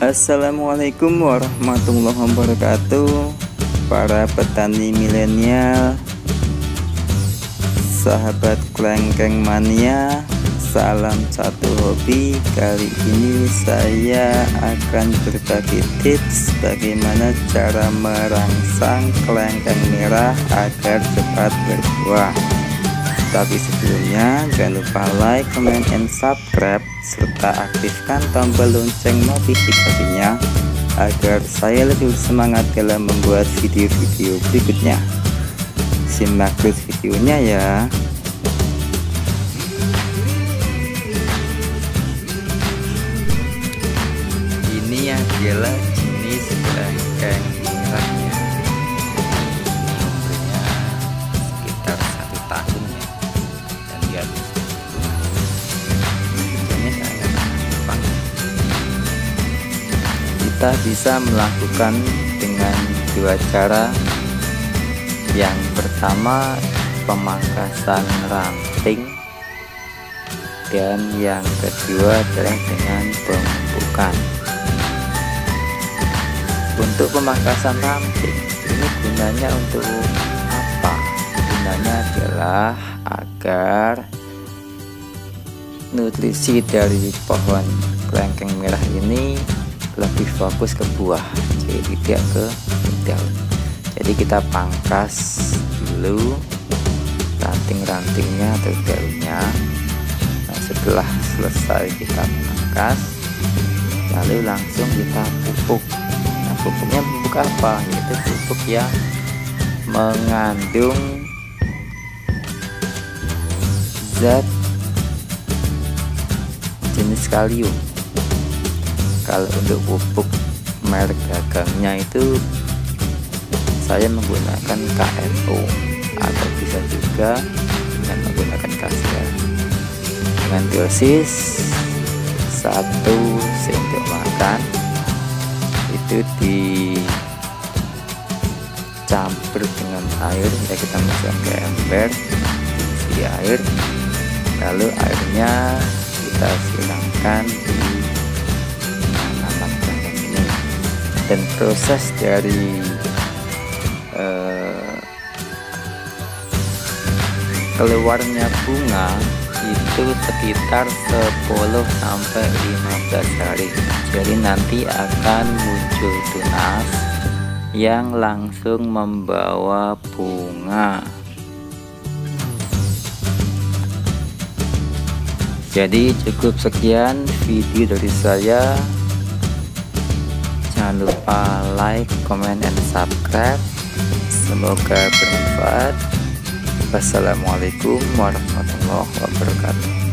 Assalamualaikum warahmatullahi wabarakatuh, para petani milenial, sahabat klengkeng mania, salam satu hobi. Kali ini saya akan berbagi tips bagaimana cara merangsang klengkeng merah agar cepat berbuah. Tapi sebelumnya jangan lupa like, comment, and subscribe, serta aktifkan tombol lonceng notifikasinya agar saya lebih semangat dalam membuat video-video berikutnya. Simak terus videonya ya. Ini adalah jenis klengkeng merahnya, umurnya sekitar 1 tahun ya. Dan lihat, bentuknya sangat gampang. Kita bisa melakukan dengan 2 cara. Yang pertama, pemangkasan ranting, dan yang kedua adalah dengan pemupukan. Untuk pemangkasan ranting ini gunanya untuk apa? Gunanya adalah agar nutrisi dari pohon klengkeng merah ini lebih fokus ke buah, jadi tidak ke daun. Jadi kita pangkas dulu ranting-rantingnya atau daunnya. Nah, setelah selesai kita pangkas, lalu langsung kita pupuk. Nah, pupuknya pupuk apa? Yaitu pupuk yang mengandung zat jenis kalium. Kalau untuk pupuk merek dagangnya itu saya menggunakan KRO, atau bisa juga dengan menggunakan KCR, dengan dosis 1 sendok makan itu dicampur dengan air. Ya, kita masukkan ke ember, isi air, lalu airnya kita siramkan di tanaman klengkeng ini. Dan proses dari keluarnya bunga itu sekitar 10-15 hari. Jadi nanti akan muncul tunas yang langsung membawa bunga. Jadi cukup sekian video dari saya. Jangan lupa like, comment, and subscribe. Semoga bermanfaat. Wassalamualaikum warahmatullahi wabarakatuh.